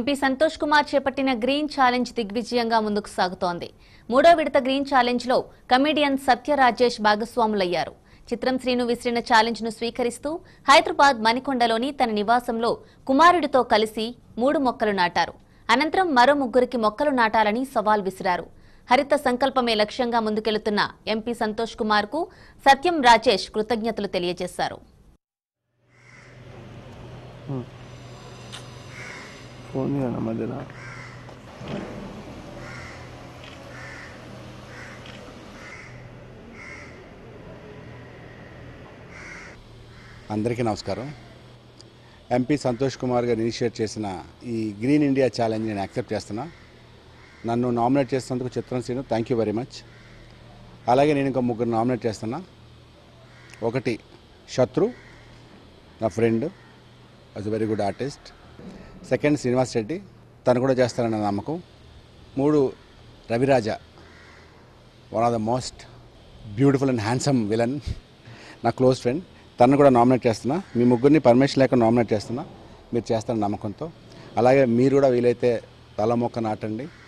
MP Santosh Kumar చేపట్టిన green challenge దిగ్విజయంగా ముందుకు సాగుతోంది. మూడో విడత గ్రీన్ ఛాలెంజ్ లో కమెడియన్ సత్య రాజేష్ భాగస్వాములయ్యారు. చిత్రం శ్రీను విసిరిన ఛాలెంజ్ ను స్వీకరిస్తూ హైదరాబాద్ మణికొండలోని తన నివాసంలో కుమారుడితో కలిసి 3 మొక్కలు నాటారు. అనంతరం మరో ముగ్గురికి మొక్కలు నాటాలని సవాల్ విసిరారు. హరిత సంకల్పమే లక్ష్యంగా ముందుకెళ్తున్న ఎంపీ సంతోష్ కుమార్ కు సత్యం రాజేష్ కృతజ్ఞతలు తెలియజేశారు. అందరికీ నమస్కారం. ఎంపీ సంతోష్ కుమార్ గారు ఇనిషియేట్ చేసిన ఈ గ్రీన్ ఇండియా ఛాలెంజ్ నేను యాక్సెప్ట్ చేస్తున్నా. నన్ను నామినేట్ చేసినందుకు Chitram Srinu thank you very much. అలాగే నేను ఇంకా 3 నామినేట్ చేస్తున్నా. ఒకటి శత్రు, నా friend, as very good artist. Second Srinivas Reddy, తను కూడా చేస్తారన్న నమ్మకం. 3 Raviraja, one of the most beautiful and handsome villain, నా క్లోజ్ ఫ్రెండ్, తను కూడా నామినేట్ చేస్తున్నా. మీ ముగ్గురిని పర్మిషన్ లేక నామినేట్ చేస్తున్నా, మీరు చేస్తారన్న నమ్మకంతో. అలాగే మీరు కూడా వీలైతే తల మొక్క నాటండి.